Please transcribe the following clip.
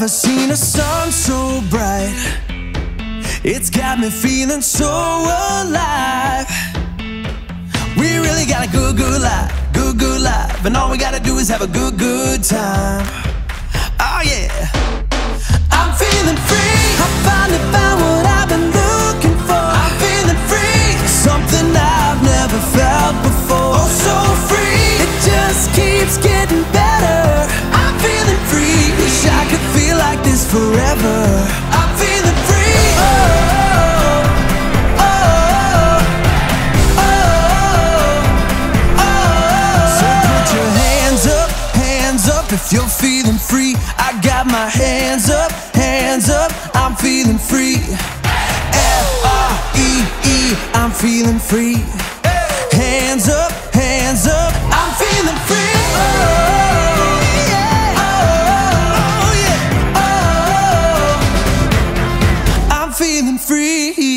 never seen a sun so bright. It's got me feeling so alive. We really got a good, good life, good, good life. And all we gotta do is have a good, good time. Oh yeah. I'm feeling free. I finally found what I've been looking for. I'm feeling free. Something I've never felt before. Oh, so free. It just keeps getting better. I'm feeling free. Wish I could feel like this forever. I'm feeling free. Oh. If you're feeling free, I got my hands up, hands up. I'm feeling free. F-R-E-E, I'm feeling free. Hands up, hands up. I'm feeling free. Oh, yeah. Oh, yeah. Oh, I'm feeling free.